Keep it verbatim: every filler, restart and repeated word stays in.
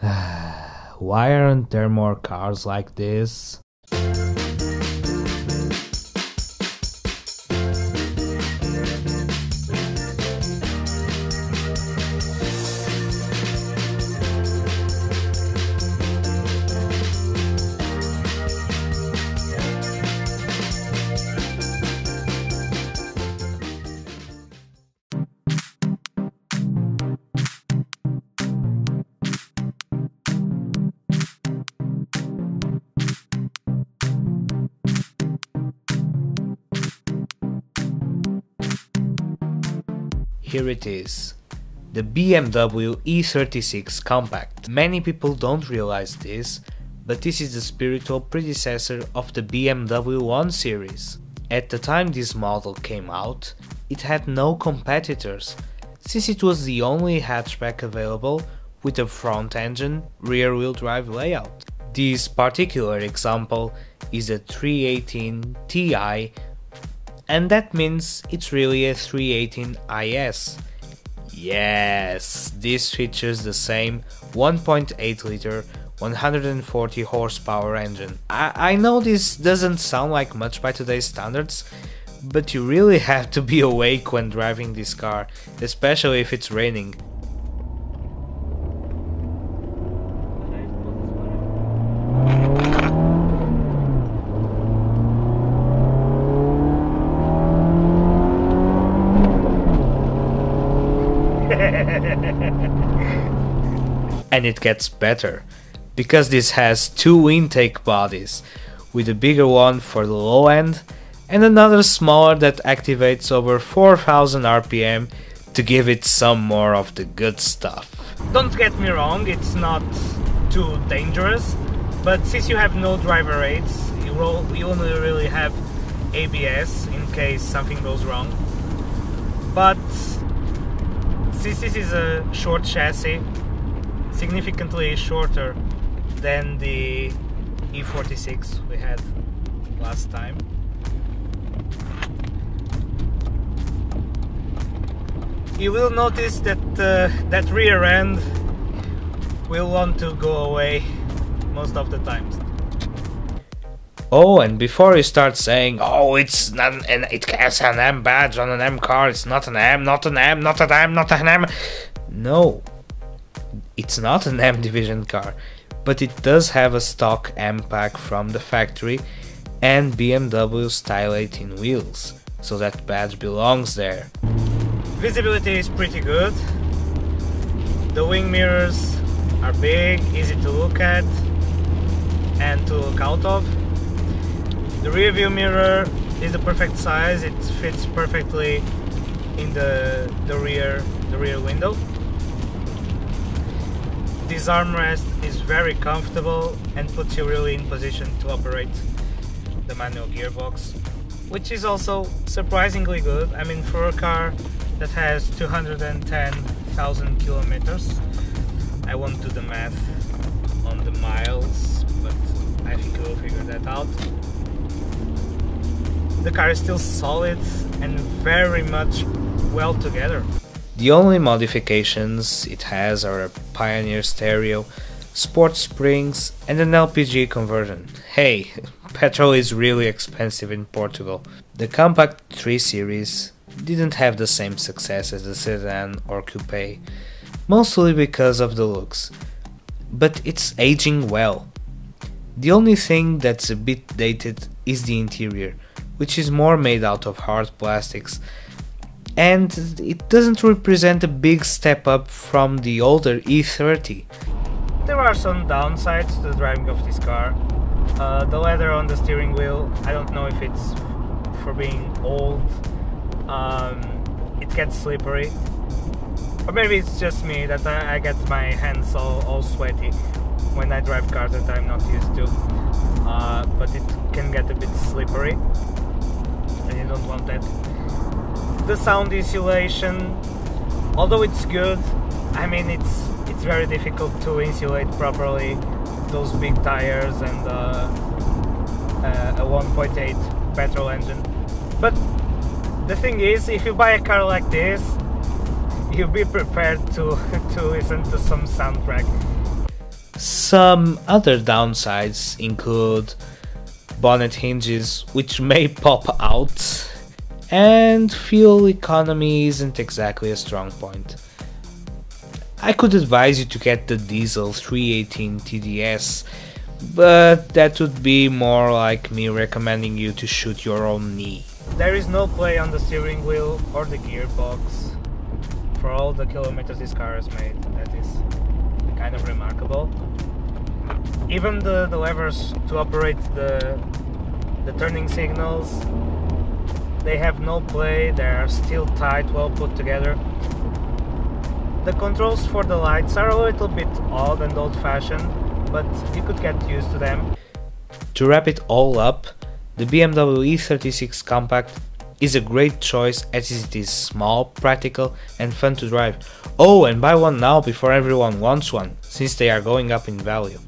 Why aren't there more cars like this? Here it is, the B M W E thirty-six Compact. Many people don't realize this, but this is the spiritual predecessor of the B M W one series. At the time this model came out, it had no competitors, since it was the only hatchback available with a front engine, rear-wheel drive layout. This particular example is a three eighteen T I, and that means it's really a three eighteen I S. Yes, this features the same one point eight liter one hundred forty horsepower engine. I, I know this doesn't sound like much by today's standards, but you really have to be awake when driving this car, especially if it's raining. And it gets better, because this has two intake bodies, with a bigger one for the low end and another smaller that activates over four thousand R P M to give it some more of the good stuff. Don't get me wrong, it's not too dangerous, but since you have no driver aids, you only really have A B S in case something goes wrong. But since this is a short chassis, significantly shorter than the E forty-six we had last time, you will notice that uh, that rear end will want to go away most of the times. Oh, and before you start saying, oh, it's not an, it has an M badge on an M car, it's not an M, not an M, not an M, not an M. No, it's not an M division car, but it does have a stock M pack from the factory and B M W style eighteen wheels, so that badge belongs there. Visibility is pretty good, the wing mirrors are big, easy to look at and to look out of. The rear view mirror is the perfect size, it fits perfectly in the, the, rear, the rear window. This armrest is very comfortable and puts you really in position to operate the manual gearbox, which is also surprisingly good. I mean, for a car that has two hundred ten thousand kilometers, I won't do the math on the miles, but I think you will figure that out. The car is still solid and very much well together. The only modifications it has are a Pioneer stereo, sport springs and an L P G conversion. Hey, petrol is really expensive in Portugal. The Compact three series didn't have the same success as the sedan or coupe, mostly because of the looks, but it's aging well. The only thing that's a bit dated is the interior, which is more made out of hard plastics, and it doesn't represent a big step up from the older E thirty. There are some downsides to the driving of this car. Uh, the leather on the steering wheel, I don't know if it's for being old, um, it gets slippery. Or maybe it's just me, that I, I get my hands all, all sweaty when I drive cars that I'm not used to. Uh, but it can get a bit slippery, and you don't want that. The sound insulation, although it's good, I mean it's it's very difficult to insulate properly those big tires and uh, uh, a one point eight petrol engine. But the thing is, if you buy a car like this, you'll be prepared to to listen to some soundtrack. Some other downsides include bonnet hinges, which may pop out, and fuel economy isn't exactly a strong point. I could advise you to get the diesel three eighteen T D S, but that would be more like me recommending you to shoot your own knee. There is no play on the steering wheel or the gearbox for all the kilometers this car has made. That is kind of remarkable. Even the, the levers to operate the, the turning signals, they have no play, they are still tight, well put together. The controls for the lights are a little bit odd and old-fashioned, but you could get used to them. To wrap it all up, the B M W E thirty-six Compact is a great choice as it is small, practical and fun to drive. Oh, and buy one now before everyone wants one, since they are going up in value.